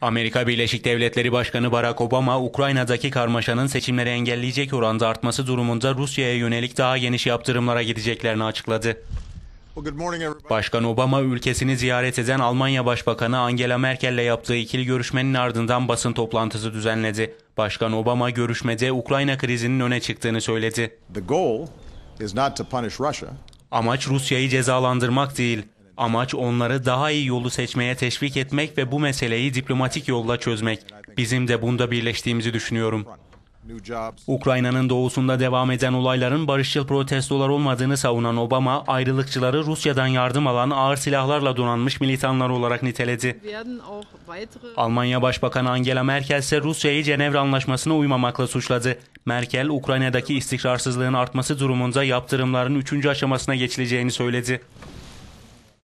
Amerika Birleşik Devletleri Başkanı Barack Obama, Ukrayna'daki karmaşanın seçimleri engelleyecek oranda artması durumunda Rusya'ya yönelik daha geniş yaptırımlara gideceklerini açıkladı. Başkan Obama, ülkesini ziyaret eden Almanya Başbakanı Angela Merkel'le yaptığı ikili görüşmenin ardından basın toplantısı düzenledi. Başkan Obama görüşmede Ukrayna krizinin öne çıktığını söyledi. Amaç Rusya'yı cezalandırmak değil. Amaç onları daha iyi yolu seçmeye teşvik etmek ve bu meseleyi diplomatik yolla çözmek. Bizim de bunda birleştiğimizi düşünüyorum. Ukrayna'nın doğusunda devam eden olayların barışçıl protestolar olmadığını savunan Obama, ayrılıkçıları Rusya'dan yardım alan ağır silahlarla donanmış militanlar olarak niteledi. Almanya Başbakanı Angela Merkel ise Rusya'yı Cenevre Anlaşması'na uymamakla suçladı. Merkel, Ukrayna'daki istikrarsızlığın artması durumunda yaptırımların 3. aşamasına geçileceğini söyledi.